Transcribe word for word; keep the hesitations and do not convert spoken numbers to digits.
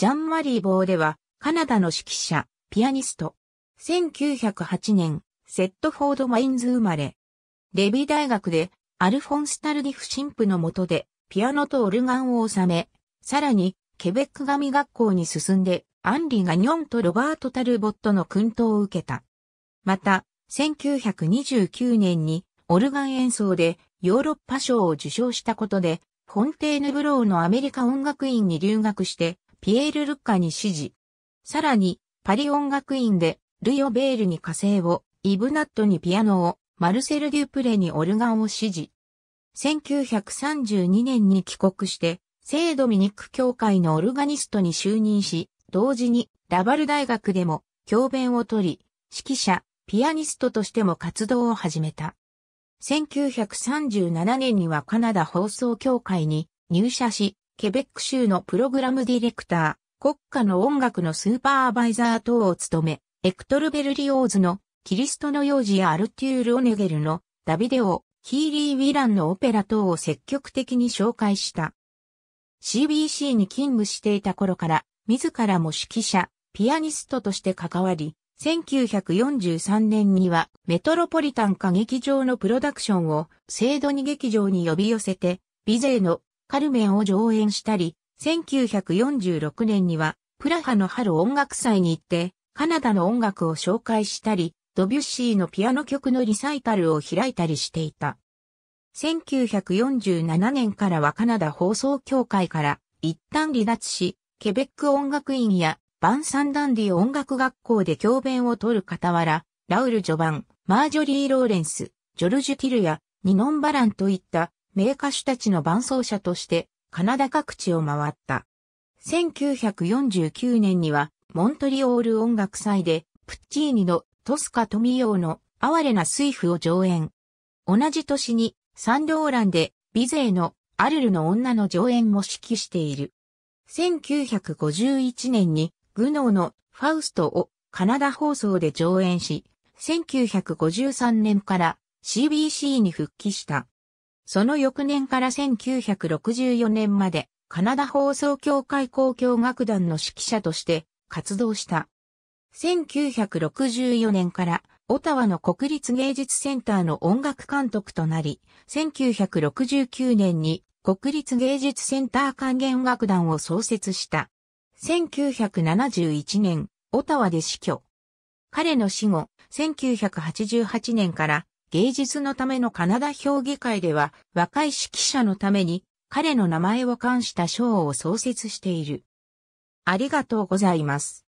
ジャンマリー・ボーデは、カナダの指揮者、ピアニスト。せんきゅうひゃくはちねん、セットフォード・マインズ生まれ。レビ大学で、アルフォンス・タルディフ神父の下で、ピアノとオルガンを修め、さらに、ケベック神学校に進んで、アンリ・ガニョンとロバート・タルボットの薫陶を受けた。また、せんきゅうひゃくにじゅうきゅうねんに、オルガン演奏で、ヨーロッパ賞を受賞したことで、フォンテーヌブローのアメリカ音楽院に留学して、ピエール・ルッカに師事。さらに、パリ音楽院で、ルイ・オベールに火星を、イブナットにピアノを、マルセル・デュプレにオルガンを師事。せんきゅうひゃくさんじゅうにねんに帰国して、聖ドミニック教会のオルガニストに就任し、同時にラヴァル大学でも教鞭をとり、指揮者、ピアニストとしても活動を始めた。せんきゅうひゃくさんじゅうななねんにはカナダ放送協会に入社し、ケベック州のプログラムディレクター、国家の音楽のスーパーバイザー等を務め、エクトル・ベルリオーズのキリストの幼児やアルテュール・オネゲルのダビデオ、ヒーリー・ウィランのオペラ等を積極的に紹介した。シービーシー に勤務していた頃から、自らも指揮者、ピアニストとして関わり、せんきゅうひゃくよんじゅうさんねんにはメトロポリタン歌劇場のプロダクションをセードニ劇場に呼び寄せて、ビゼーのカルメンを上演したり、せんきゅうひゃくよんじゅうろくねんにはプラハの春音楽祭に行って、カナダの音楽を紹介したり、ドビュッシーのピアノ曲のリサイタルを開いたりしていた。せんきゅうひゃくよんじゅうななねんからはカナダ放送協会から一旦離脱し、ケベック音楽院やバンサンダンディ音楽学校で教鞭を取る傍ら、ラウル・ジョバン、マージョリー・ローレンス、ジョルジュ・ティルやニノン・バランといった名歌手たちの伴奏者としてカナダ各地を回った。せんきゅうひゃくよんじゅうきゅうねんにはモントリオール音楽祭でプッチーニのトスカ・トミヨーの哀れな水夫を上演。同じ年にサンローランでビゼーのアルルの女の上演も指揮している。せんきゅうひゃくごじゅういちねんにグノーのファウストをカナダ放送で上演し、せんきゅうひゃくごじゅうさんねんから シービーシー に復帰した。その翌年からせんきゅうひゃくろくじゅうよねんまでカナダ放送協会交響楽団の指揮者として活動した。せんきゅうひゃくろくじゅうよねんからオタワの国立芸術センターの音楽監督となり、せんきゅうひゃくろくじゅうきゅうねんに国立芸術センター管弦楽団を創設した。せんきゅうひゃくななじゅういちねん、オタワで死去。彼の死後、せんきゅうひゃくはちじゅうはちねんから芸術のためのカナダ評議会では若い指揮者のために彼の名前を冠した賞を創設している。ありがとうございます。